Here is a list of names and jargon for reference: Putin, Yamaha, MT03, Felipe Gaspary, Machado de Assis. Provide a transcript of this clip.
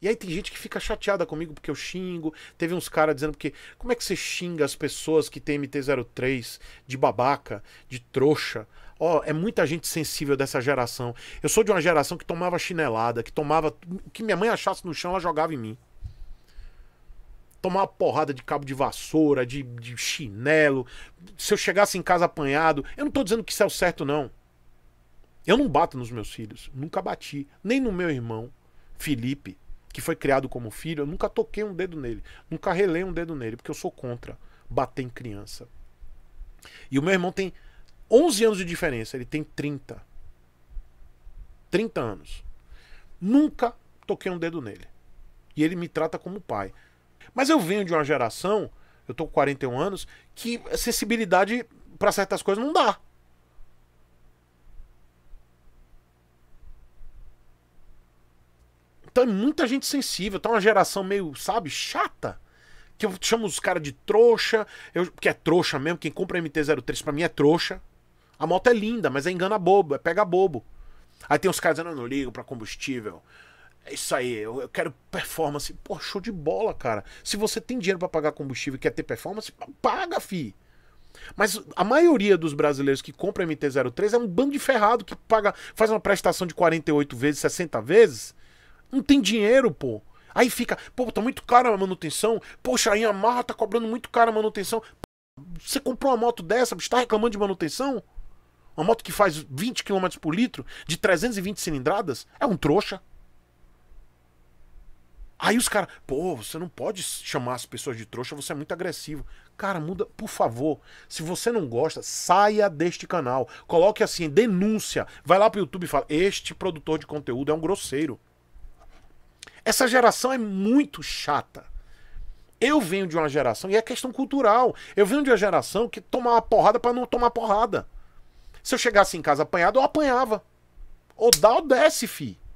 E aí tem gente que fica chateada comigo porque eu xingo. Teve uns caras dizendo que... Como é que você xinga as pessoas que tem MT03 de babaca, de trouxa? Ó, é muita gente sensível dessa geração. Eu sou de uma geração que tomava chinelada, que tomava... O que minha mãe achasse no chão, ela jogava em mim. Tomava porrada de cabo de vassoura, de chinelo. Se eu chegasse em casa apanhado... Eu não tô dizendo que isso é o certo, não. Eu não bato nos meus filhos. Nunca bati. Nem no meu irmão, Felipe, que foi criado como filho, eu nunca toquei um dedo nele, nunca relei um dedo nele, porque eu sou contra bater em criança. E o meu irmão tem 11 anos de diferença, ele tem 30 anos. Nunca toquei um dedo nele. E ele me trata como pai. Mas eu venho de uma geração, eu tô com 41 anos, que sensibilidade para certas coisas não dá. Então é muita gente sensível, tá uma geração meio, sabe, chata, que eu chamo os caras de trouxa, porque é trouxa mesmo, quem compra MT-03 pra mim é trouxa. A moto é linda, mas é engana bobo, é pega bobo. Aí tem os caras dizendo, eu não ligo pra combustível, é isso aí, eu quero performance. Pô, show de bola, cara. Se você tem dinheiro pra pagar combustível e quer ter performance, paga, fi. Mas a maioria dos brasileiros que compra MT-03 é um bando de ferrado que paga, faz uma prestação de 48 vezes, 60 vezes... Não tem dinheiro, pô. Aí fica, pô, tá muito caro a manutenção. Poxa, aí a Yamaha tá cobrando muito caro a manutenção. Você comprou uma moto dessa, você tá reclamando de manutenção? Uma moto que faz 20 km por litro, de 320 cilindradas, é um trouxa. Aí os caras, pô, você não pode chamar as pessoas de trouxa, você é muito agressivo. Cara, muda, por favor. Se você não gosta, saia deste canal. Coloque assim, denúncia. Vai lá pro YouTube e fala, este produtor de conteúdo é um grosseiro. Essa geração é muito chata. Eu venho de uma geração, e é questão cultural, eu venho de uma geração que tomava porrada pra não tomar porrada. Se eu chegasse em casa apanhado, eu apanhava. Ou dá ou desce, fi.